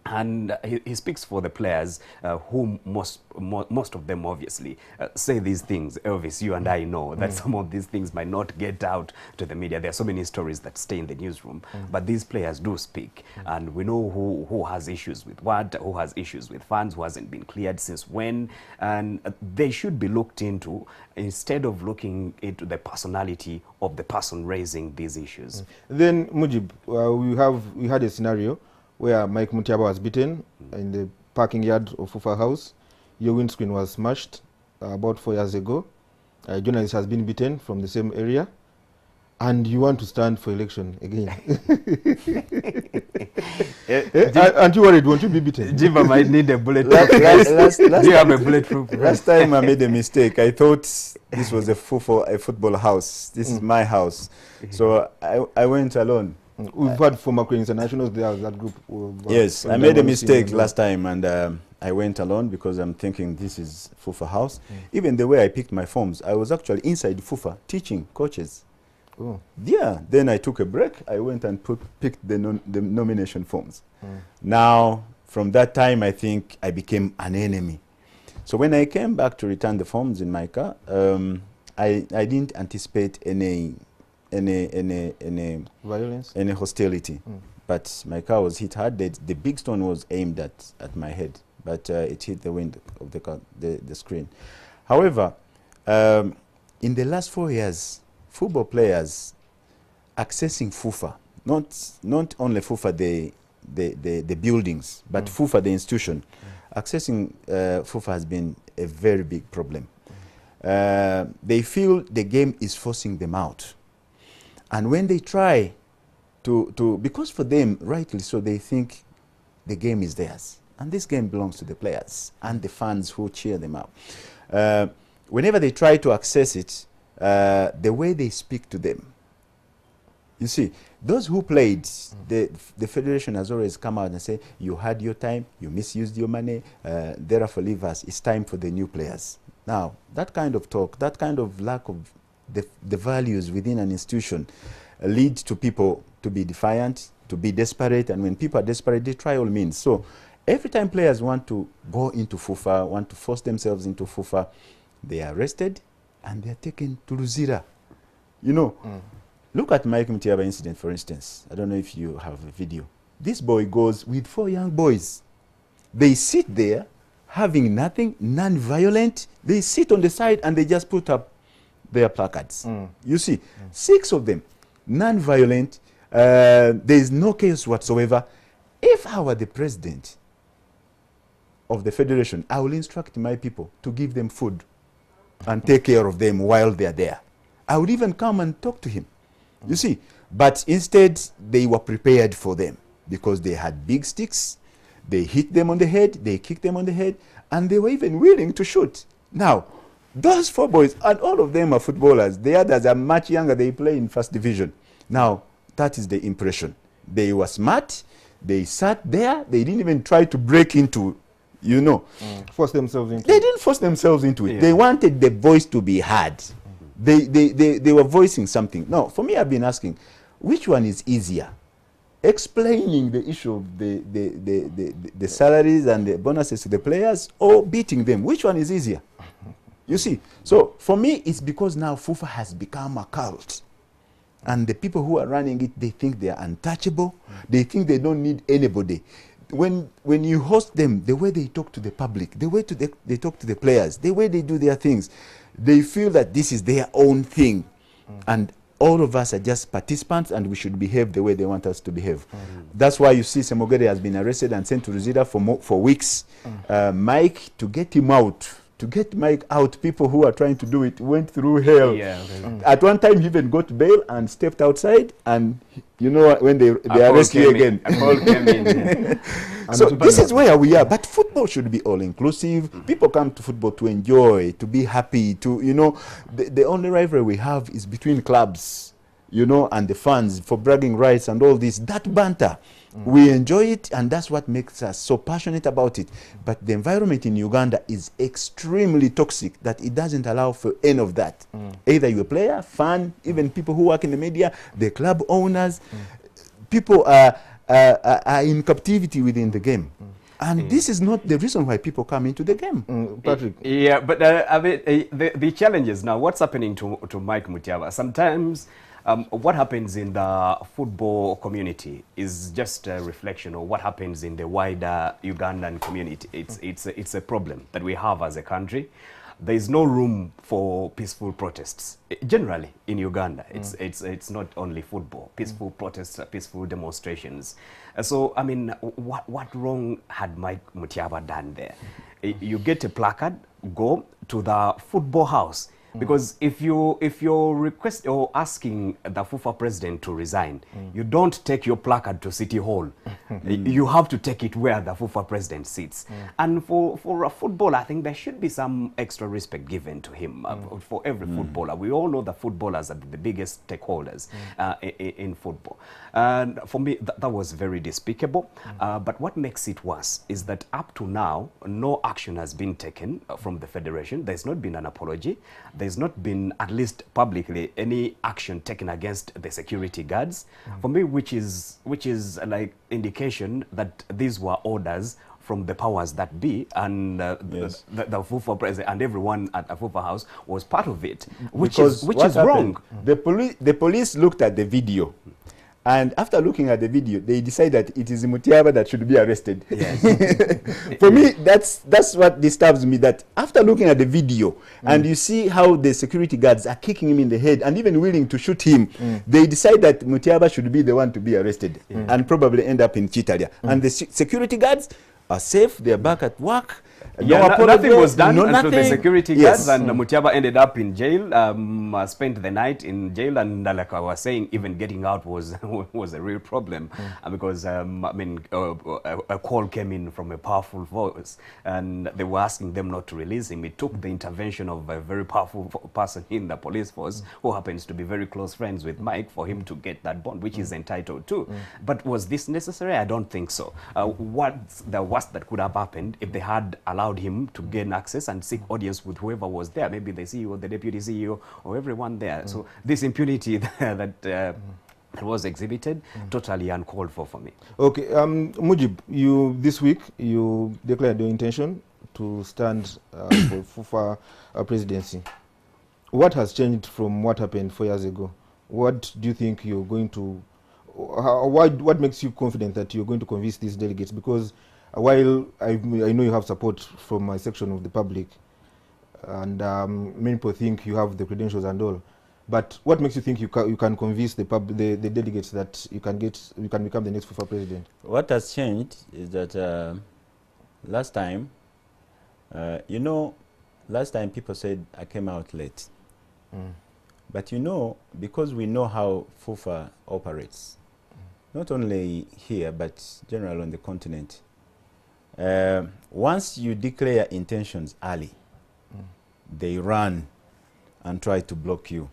And he, he speaks for the players, uh, whom most mo most of them obviously uh, say these things. Elvis, you and I know that mm. some of these things might not get out to the media. There are so many stories that stay in the newsroom, mm. but these players do speak, mm. and we know who who has issues with what, who has issues with fans, who hasn't been cleared since when, and uh, they should be looked into instead of looking into the personality of the person raising these issues. Mm. Then Mujib, uh, we have we had a scenario where Mike Mutyaba was beaten mm. in the parking yard of FUFA House. Your windscreen was smashed uh, about four years ago. A journalist has been beaten from the same area. And you want to stand for election again. uh, Aren't you worried? Won't you be beaten? Jimba might need a bulletproof vest. last, last, Do you have a bulletproof vest? Last time I made a mistake. I thought this was a, fufo, a football house. This mm. is my house. So I, I went alone. We've had former Cranes internationals there, that group. Yes, I made a mistake last time, and um, I went alone because I'm thinking this is FUFA House. Mm. Even the way I picked my forms, I was actually inside FUFA teaching coaches. Oh. Yeah, then I took a break. I went and put, picked the, non the nomination forms. Mm. Now, from that time, I think I became an enemy. So when I came back to return the forms in my car, um, I, I didn't anticipate any... Any, any, any violence, any hostility, mm. but my car was hit hard. The, the big stone was aimed at at my head, but uh, it hit the window of the car, the, the screen. However, um, in the last four years, football players accessing FUFA, not not only FUFA the the the, the buildings, but mm. FUFA the institution, mm. accessing uh, FUFA has been a very big problem. Mm. Uh, they feel the game is forcing them out. And when they try to, to, because for them, rightly so, they think the game is theirs. And this game belongs to the players and the fans who cheer them up. Uh, whenever they try to access it, uh, the way they speak to them. You see, those who played, mm. the, the Federation has always come out and said, you had your time, you misused your money, uh, therefore leave us, it's time for the new players. Now, that kind of talk, that kind of lack of The, the values within an institution lead to people to be defiant, to be desperate, and when people are desperate, they try all means. So every time players want to go into FUFA, want to force themselves into FUFA, they are arrested and they are taken to Luzira. You know, mm. look at Mike Mutyaba incident, for instance. I don't know if you have a video. This boy goes with four young boys. They sit there having nothing, non-violent. They sit on the side and they just put up their placards. Mm. You see, mm. six of them, non-violent. Uh, there is no chaos whatsoever. If I were the president of the federation, I will instruct my people to give them food and take care of them while they are there. I would even come and talk to him. Mm. You see, but instead they were prepared for them because they had big sticks. They hit them on the head, they kicked them on the head, and they were even willing to shoot. Now, those four boys, and all of them are footballers. The others are much younger. They play in first division. Now, that is the impression. They were smart. They sat there. They didn't even try to break into, you know. Mm. Force themselves into it. They didn't force themselves into it. Yeah. They wanted the voice to be heard. Mm-hmm. they, they, they, they were voicing something. Now, for me, I've been asking, which one is easier? Explaining the issue of the, the, the, the, the salaries and the bonuses to the players, or beating them? Which one is easier? You see, so for me, it's because now FUFA has become a cult. And the people who are running it, they think they are untouchable. They think they don't need anybody. When, when you host them, the way they talk to the public, the way to the, they talk to the players, the way they do their things, they feel that this is their own thing. And all of us are just participants, and we should behave the way they want us to behave. Mm. That's why you see Semogere has been arrested and sent to Luzira for, mo for weeks. Mm. Uh, Mike, to get him out, to get Mike out, people who are trying to do it went through hell. Yeah, really. Mm. At one time, he even got bail and stepped outside, and you know, when they, they arrest you again. In, so this is where we are, but football should be all-inclusive. Mm-hmm. People come to football to enjoy, to be happy, to, you know, the, the only rivalry we have is between clubs, you know, and the fans for bragging rights and all this, that banter. Mm. We enjoy it, and that's what makes us so passionate about it. But the environment in Uganda is extremely toxic that it doesn't allow for any of that. Mm. Either you're a player, fan, even people who work in the media, the club owners, mm. people are, are, are in captivity within the game. Mm. And mm. this is not the reason why people come into the game. Mm, Patrick. Yeah, but uh, I mean, uh, the, the challenge is now, what's happening to, to Mike Mutyaba? Sometimes Um, what happens in the football community is just a reflection of what happens in the wider Ugandan community. It's, it's, it's a problem that we have as a country. There is no room for peaceful protests, generally, in Uganda. It's, mm. it's, it's not only football. Peaceful mm. protests, peaceful demonstrations. Uh, so, I mean, what, what wrong had Mike Mutyaba done there? Mm. You get a placard, go to the football house. Because mm. if you if you're request or asking the FUFA president to resign, mm. you don't take your placard to City Hall. Mm. You have to take it where the FUFA president sits. Mm. And for for a footballer, I think there should be some extra respect given to him mm. uh, for every mm. footballer. We all know the footballers are the biggest stakeholders mm. uh, in, in football. And for me, th that was very despicable. Mm. Uh, but what makes it worse is that up to now, no action has been taken from the federation. There's not been an apology. There's not been, at least publicly, any action taken against the security guards. Mm. For me, which is, which is like indication that these were orders from the powers that be, and uh, yes. the, the, the FUFA president and everyone at the FUFA house was part of it, which because is, which is happened, wrong. The, poli the police looked at the video. And after looking at the video, they decide that it is Mutyaba that should be arrested. Yes. For me, that's, that's what disturbs me, that after looking at the video, mm. and you see how the security guards are kicking him in the head and even willing to shoot him, mm. they decide that Mutyaba should be the one to be arrested mm. and probably end up in Chitalia. Mm. And the security guards are safe, they are back at work. Yeah, no no, nothing was done no until nothing. The security guards yes. and mm. Mutyaba ended up in jail, um, uh, spent the night in jail, and uh, like I was saying, even getting out was was a real problem mm. uh, because um, I mean uh, uh, a call came in from a powerful voice and they were asking them not to release him. It took the intervention of a very powerful person in the police force mm. who happens to be very close friends with Mike for him to get that bond, which mm. he's entitled to. Mm. But was this necessary? I don't think so. Uh, what's the worst that could have happened if they had allowed him to gain access and seek audience with whoever was there, maybe the C E O, the deputy C E O, or everyone there. Mm. So this impunity that uh, mm. that was exhibited, mm. totally uncalled for for me. Okay, um, Mujib, you this week you declared your intention to stand uh, for FUFA uh, presidency. What has changed from what happened four years ago? What do you think you're going to? How, why, what makes you confident that you're going to convince these delegates? Because while I, I know you have support from my section of the public, and um, many people think you have the credentials and all, but what makes you think you ca you can convince the, pub the the delegates that you can get you can become the next FUFA president? What has changed is that uh, last time, uh, you know, last time people said I came out late. Mm. But you know, because we know how FUFA operates, mm. not only here, but generally on the continent, uh, once you declare intentions early, mm. they run and try to block you.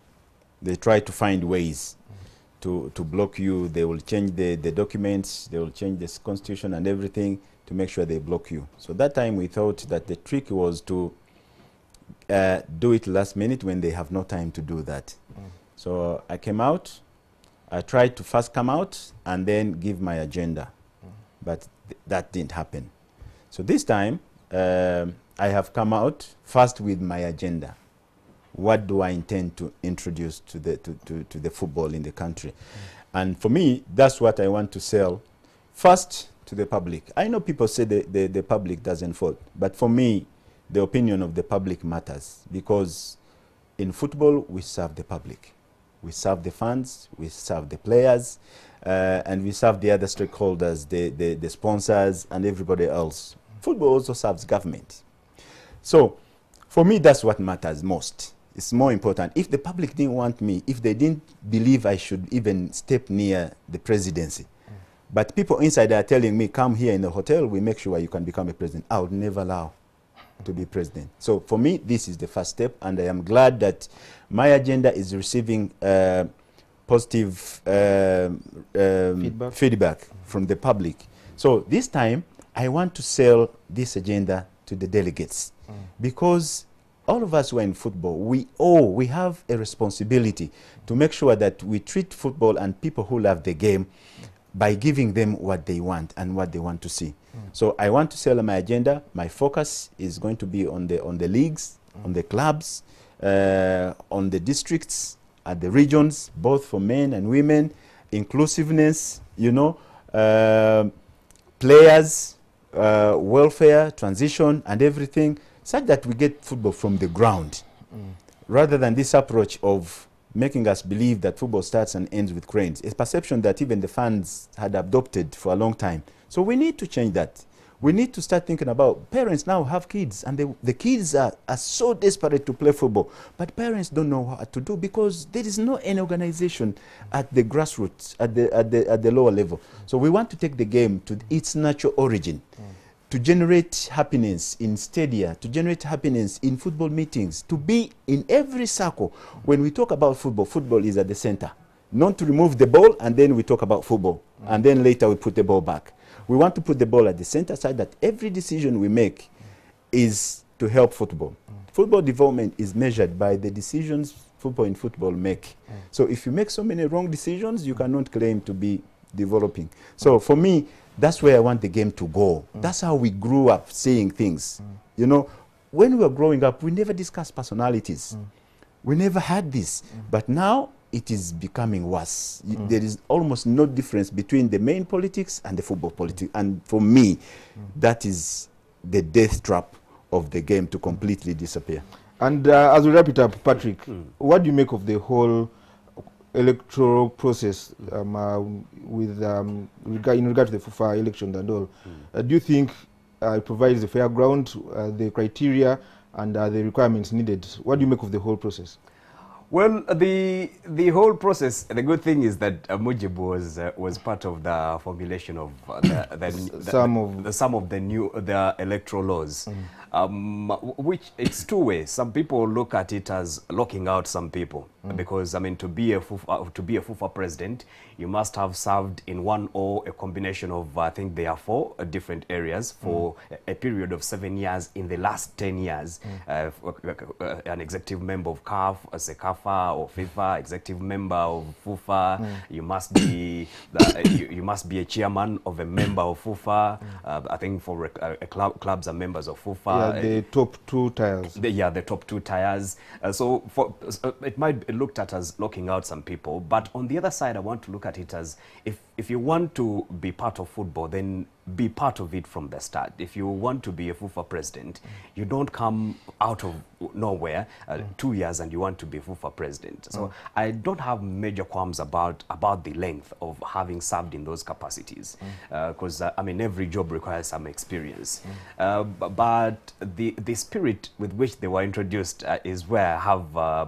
They try to find ways mm. to, to block you. They will change the, the documents, they will change the constitution and everything to make sure they block you. So that time we thought that the trick was to Uh, do it last minute when they have no time to do that. Mm. So uh, I came out, I tried to first come out and then give my agenda, mm. but th that didn't happen. So this time uh, I have come out first with my agenda. What do I intend to introduce to the, to, to, to the football in the country? Mm. And for me, that's what I want to sell first to the public. I know people say the, the, the public doesn't vote, but for me, the opinion of the public matters, because in football we serve the public, we serve the fans, we serve the players, uh, and we serve the other stakeholders, the, the, the sponsors and everybody else. Football also serves government. So for me, that's what matters most. It's more important. If the public didn't want me, if they didn't believe I should even step near the presidency, mm. but people inside are telling me, come here in the hotel, we make sure you can become a president, I would never allow to be president. So for me, this is the first step, and I am glad that my agenda is receiving uh, positive uh, um, feedback, feedback from the public. So this time, I want to sell this agenda to the delegates, mm. because all of us who are in football, we owe, we have a responsibility to make sure that we treat football and people who love the game by giving them what they want and what they want to see. Mm. So I want to sell my agenda. My focus is going to be on the on the leagues, mm. on the clubs, uh, on the districts, at the regions, both for men and women, inclusiveness, you know, uh, players, uh, welfare, transition, and everything, such that we get football from the ground, mm. rather than this approach of making us believe that football starts and ends with Cranes. It's a perception that even the fans had adopted for a long time. So we need to change that. We need to start thinking about, parents now have kids, and they, the kids are, are so desperate to play football, but parents don't know what to do because there is no any organization at the grassroots, at the, at the, at the lower level. So we want to take the game to its natural origin, mm. to generate happiness in stadia, to generate happiness in football meetings, to be in every circle. When we talk about football, football is at the center. Not to remove the ball and then we talk about football, mm. and then later we put the ball back. We want to put the ball at the center side, that every decision we make is to help football. Mm. Football development is measured by the decisions football and football make. Mm. So if you make so many wrong decisions, you cannot claim to be developing. So for me, that's where I want the game to go. Mm. That's how we grew up seeing things. Mm. You know, when we were growing up, we never discussed personalities. Mm. We never had this. Mm. But now it is becoming worse. Mm. There is almost no difference between the main politics and the football politics. And for me, mm. that is the death trap of the game to completely disappear. And uh, as we wrap it up, Patrick, mm. what do you make of the whole electoral process um, uh, with um, rega in regard to the FUFA elections and all? Mm. Uh, do you think uh, it provides a fair ground, uh, the criteria and uh, the requirements needed? What do you make of the whole process? Well, the the whole process. The good thing is that uh, Mujib was uh, was part of the formulation of uh, the, the, the, some the, of the some of the new uh, the electoral laws, mm. um, which it's two ways. Some people look at it as locking out some people, mm. because I mean, to be a FUFA, to be a FUFA president, you must have served in one or a combination of I think there are four different areas for mm. a period of seven years in the last ten years. Mm. Uh, an executive member of C A F, a Sekafa, Sekafa or FIFA, executive member of FUFA. Mm. You must be the, you, you must be a chairman of a member of FUFA. Mm. Uh, I think for uh, club, clubs are members of FUFA. Yeah, the uh, top two tiers. The, yeah, the top two tiers. Uh, so for, uh, it might be looked at as locking out some people, but on the other side, I want to look at it as if if you want to be part of football, then be part of it from the start. If you want to be a FUFA president, you don't come out of nowhere uh, mm. two years and you want to be FUFA president. So mm. I don't have major qualms about about the length of having served in those capacities, because mm. uh, uh, I mean every job requires some experience. Mm. Uh, but the the spirit with which they were introduced uh, is where I have uh,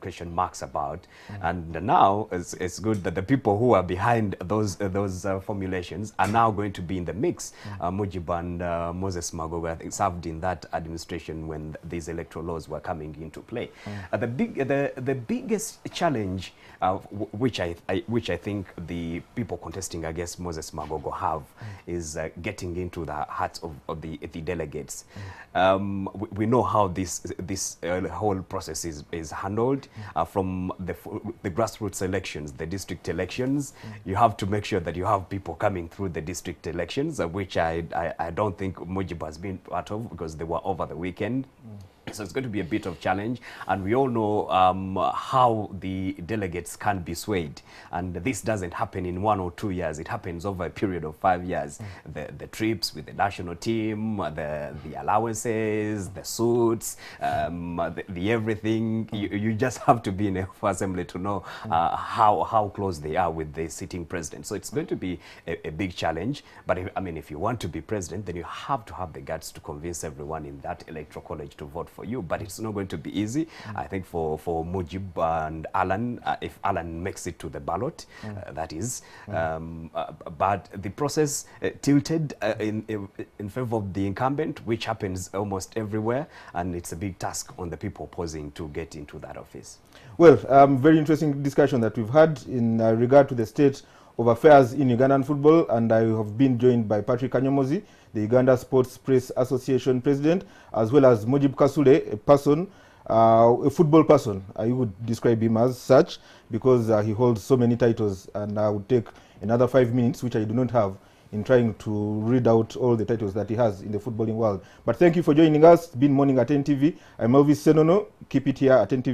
question marks about. Mm. And now it's, it's good that the people who are behind those uh, those uh, formulations are now going to be in the mix. Mm. Uh, Mujib and uh, Moses Magogo, I think, served in that administration when th these electoral laws were coming into play. Mm. Uh, the big, uh, the the biggest challenge, uh, w which I, I which I think the people contesting against Moses Magogo have, mm. is uh, getting into the hearts of, of the the delegates. Mm. Um, we, we know how this this uh, whole process is is handled uh, from the the grassroots elections, the district elections. Mm. You have to make sure that you have people coming through the district elections, which I, I, I don't think Mujib has been part of because they were over the weekend. Mm. So it's going to be a bit of challenge. And we all know um, how the delegates can be swayed. And this doesn't happen in one or two years. It happens over a period of five years. Mm. The, the trips with the national team, the, the allowances, the suits, um, the, the everything. You, you just have to be in a assembly to know uh, how, how close they are with the sitting president. So it's going to be a, a big challenge. But if, I mean, if you want to be president, then you have to have the guts to convince everyone in that electoral college to vote for you, but it's not going to be easy. Mm. I think for, for Mujib and Alan, uh, if Alan makes it to the ballot, mm. uh, that is. Mm. Um, uh, but the process uh, tilted uh, in, in favor of the incumbent, which happens almost everywhere, and it's a big task on the people opposing to get into that office. Well, um, very interesting discussion that we've had in uh, regard to the state of affairs in Ugandan football, and I have been joined by Patrick Kanyomozi, the Uganda Sports Press Association president, as well as Mujib Kasule, a person, uh, a football person. I would describe him as such because uh, he holds so many titles, and I would take another five minutes, which I do not have, in trying to read out all the titles that he has in the footballing world. But thank you for joining us. It's been Morning at N T V. I'm Elvis Senono. Keep it here at N T V.